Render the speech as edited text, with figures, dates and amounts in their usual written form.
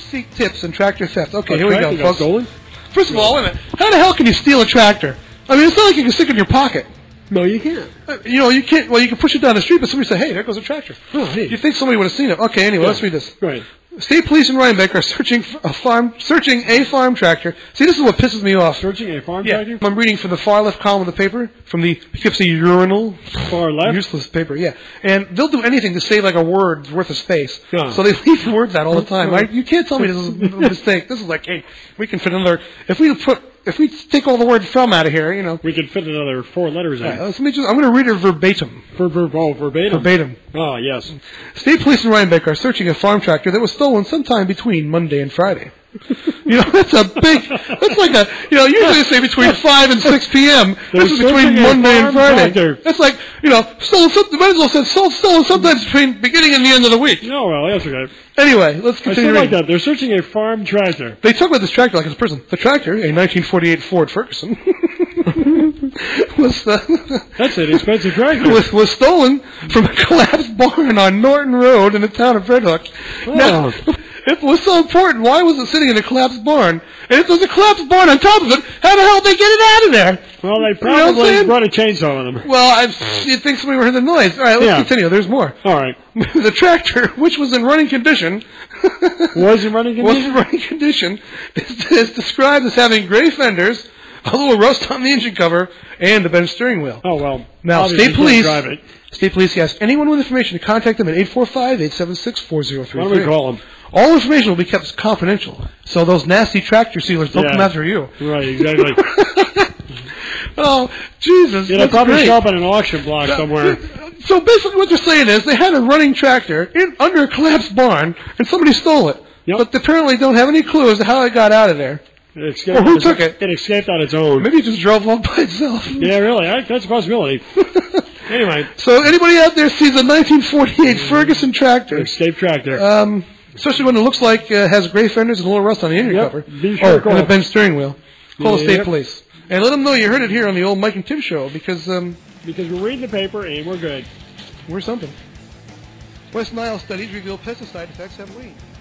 hide-and-seek tips and tractor thefts. Okay, here we go, folks. Stolen? First of all, wait a minute. How the hell can you steal a tractor? I mean, it's not like you can stick it in your pocket. No, you can't. You know, you can't. Well, you can push it down the street, but somebody say, hey, there goes a tractor. Oh, hey. You think somebody would have seen it. Okay, anyway, let's read this. Right. State police in Rhinebeck are searching a farm tractor. See, this is what pisses me off. Searching a farm tractor? I'm reading from the far left column of the paper, from the Poughkeepsie Urinal. Far left? Useless paper, yeah. And they'll do anything to save like a word's worth of space. Yeah. So they leave words out all the time. Right? You can't tell me this is a mistake. This is like, hey, we can fit another... If we take all the word "from" out of here, you know, we could fit another 4 letters in. Let me just—I'm going to read it verbatim. Verbatim. Verbatim. Ah, yes. State police in Rhinebeck are searching a farm tractor that was stolen sometime between Monday and Friday. You know, that's a big. That's like a. You know, usually they say between 5 and 6 p.m. This is between Monday and Friday. Tractor. That's like, you know, stolen. Might as well say stolen sometimes between beginning and the end of the week. No, well, that's okay. Anyway, let's continue. I still like that. They're searching a farm tractor. They talk about this tractor like it's a person. The tractor, a 1948 Ford Ferguson, that's an expensive tractor. Was stolen from a collapsed barn on Norton Road in the town of Red Hook. Oh. Now, if it was so important, why was it sitting in a collapsed barn? And if there's a collapsed barn on top of it, how the hell did they get it out of there? Well, they probably brought a chainsaw on them. Well, you'd think somebody would hear the noise. All right, let's continue. There's more. All right. The tractor, which was in running condition, is described as having gray fenders, a little rust on the engine cover, and a bent steering wheel. Oh, well. Now, State Police asked anyone with information to contact them at 845-876-4033. Why don't we call them? All information will be kept confidential, so those nasty tractor stealers don't come after you. Right, exactly. Oh, Jesus. It'll probably show up at an auction block somewhere. So basically what they're saying is they had a running tractor under a collapsed barn, and somebody stole it. Yep. But they apparently don't have any clue as to how it got out of there. Or who took it? It escaped on its own. Maybe it just drove along by itself. Yeah, really. That's a possibility. Anyway. So anybody out there sees a 1948 Ferguson tractor. Escape tractor. Especially when it looks like it has gray fenders and a little rust on the engine cover. Be sure and a bent steering wheel. Call the state police. And let them know you heard it here on the old Mike and Tim show because we're reading the paper and we're good. We're something. West Nile studies reveal pesticide effects have waned.